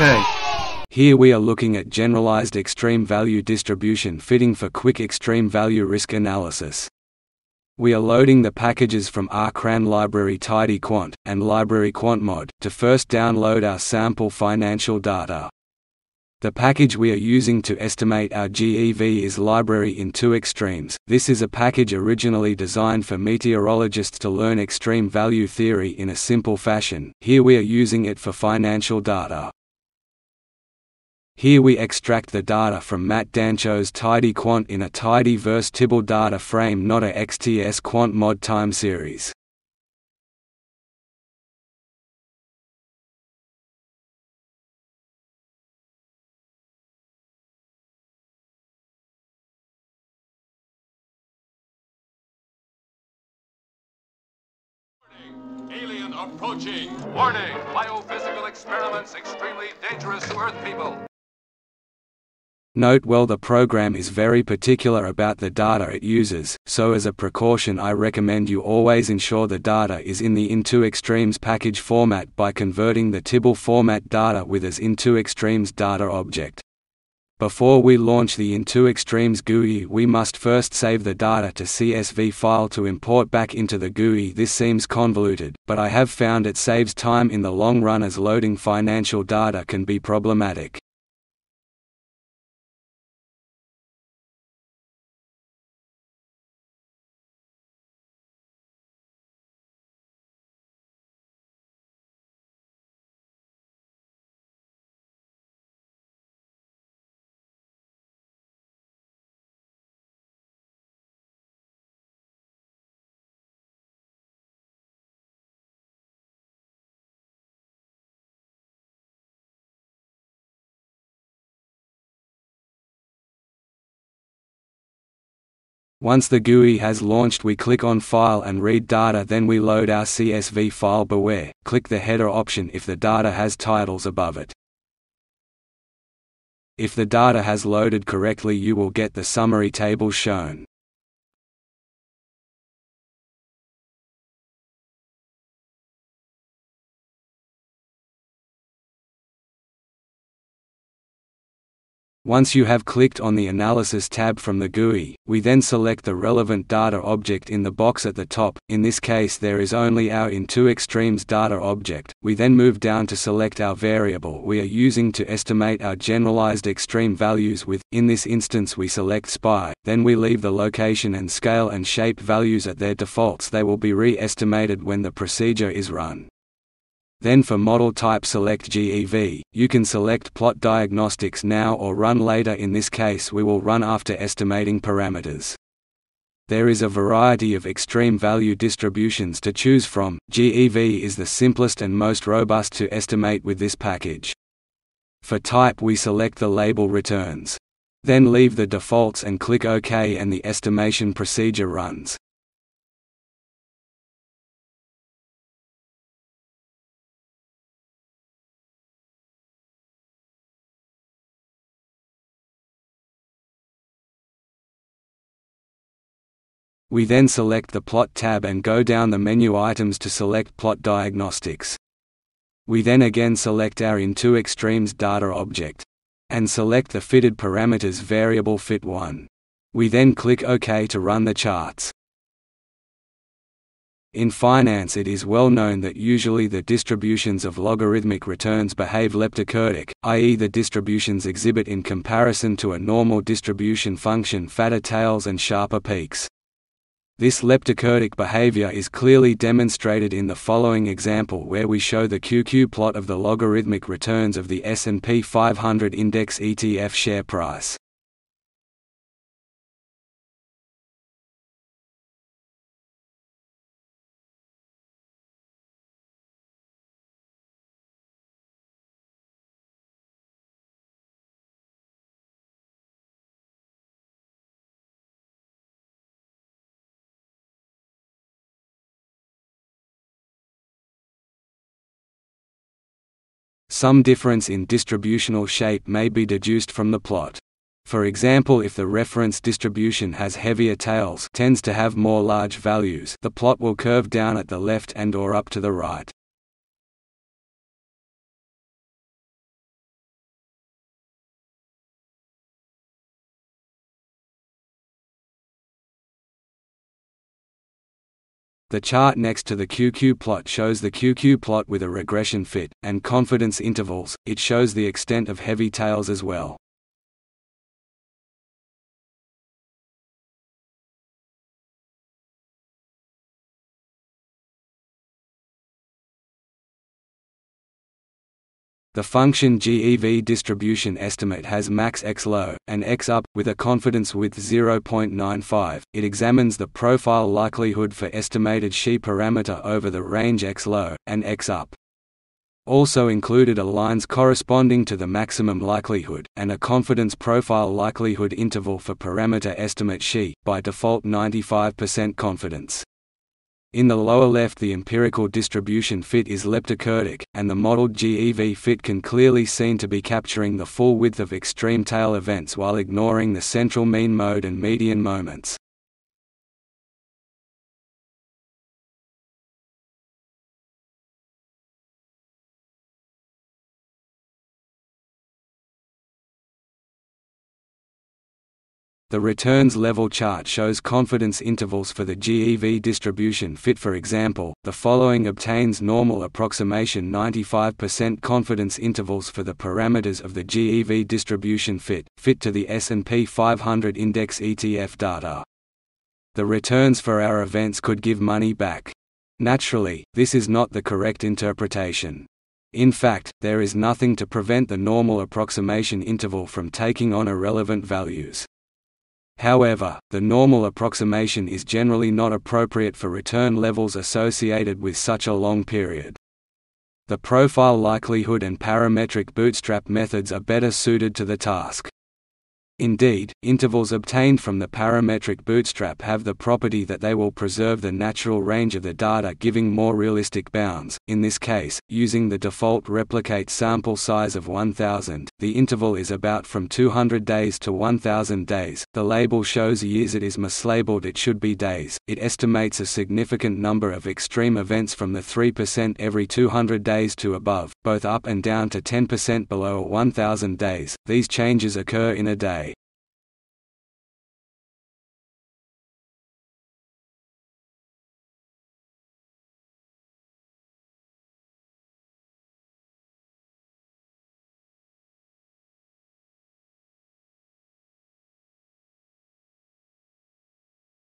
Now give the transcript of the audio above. Okay. Here we are looking at generalized extreme value distribution fitting for quick extreme value risk analysis. We are loading the packages from our CRAN library TidyQuant and library Quantmod to first download our sample financial data. The package we are using to estimate our GEV is library in2extRemes. This is a package originally designed for meteorologists to learn extreme value theory in a simple fashion. Here we are using it for financial data. Here we extract the data from Matt Dancho's TidyQuant in a tidyverse Tibble data frame, not a XTS Quantmod time series. Alien approaching. Warning! Biophysical experiments extremely dangerous to Earth people. Note well, the program is very particular about the data it uses, so as a precaution I recommend you always ensure the data is in the in2extRemes package format by converting the Tibble format data with as in2extRemes data object. Before we launch the in2extRemes GUI, we must first save the data to CSV file to import back into the GUI. This seems convoluted, but I have found it saves time in the long run as loading financial data can be problematic. Once the GUI has launched, we click on File and Read Data, then we load our CSV file. Beware, click the header option if the data has titles above it. If the data has loaded correctly, you will get the summary table shown. Once you have clicked on the Analysis tab from the GUI, we then select the relevant data object in the box at the top. In this case there is only our in2extRemes data object. We then move down to select our variable we are using to estimate our generalized extreme values with. In this instance we select SPY, then we leave the location and scale and shape values at their defaults. They will be re-estimated when the procedure is run. Then for model type select GEV. You can select plot diagnostics now or run later. In this case we will run after estimating parameters. There is a variety of extreme value distributions to choose from. GEV is the simplest and most robust to estimate with this package. For type we select the label returns. Then leave the defaults and click OK and the estimation procedure runs. We then select the Plot tab and go down the menu items to select Plot Diagnostics. We then again select our in2extRemes data object and select the fitted parameters variable fit1. We then click OK to run the charts. In finance it is well known that usually the distributions of logarithmic returns behave leptocurtic, i.e. the distributions exhibit in comparison to a normal distribution function fatter tails and sharper peaks. This leptocurtic behavior is clearly demonstrated in the following example where we show the QQ plot of the logarithmic returns of the S&P 500 index ETF share price. Some difference in distributional shape may be deduced from the plot. For example, if the reference distribution has heavier tails, tends to have more large values, the plot will curve down at the left and or up to the right. The chart next to the QQ plot shows the QQ plot with a regression fit and confidence intervals. It shows the extent of heavy tails as well. The function GEV distribution estimate has max x low and x up, with a confidence width 0.95. It examines the profile likelihood for estimated SPY parameter over the range x low and x up. Also included are lines corresponding to the maximum likelihood, and a confidence profile likelihood interval for parameter estimate SPY, by default 95% confidence. In the lower left, the empirical distribution fit is leptokurtic, and the modeled GEV fit can clearly seen to be capturing the full width of extreme tail events while ignoring the central mean mode and median moments. The returns level chart shows confidence intervals for the GEV distribution fit. For example, the following obtains normal approximation 95% confidence intervals for the parameters of the GEV distribution fit to the S&P 500 index ETF data. The returns for our events could give money back. Naturally, this is not the correct interpretation. In fact, there is nothing to prevent the normal approximation interval from taking on irrelevant values. However, the normal approximation is generally not appropriate for return levels associated with such a long period. The profile likelihood and parametric bootstrap methods are better suited to the task. Indeed, intervals obtained from the parametric bootstrap have the property that they will preserve the natural range of the data, giving more realistic bounds. In this case, using the default replicate sample size of 1000, the interval is about from 200 days to 1000 days. The label shows years, it is mislabeled, it should be days. It estimates a significant number of extreme events from the 3% every 200 days to above, both up and down, to 10% below 1000 days. These changes occur in a day.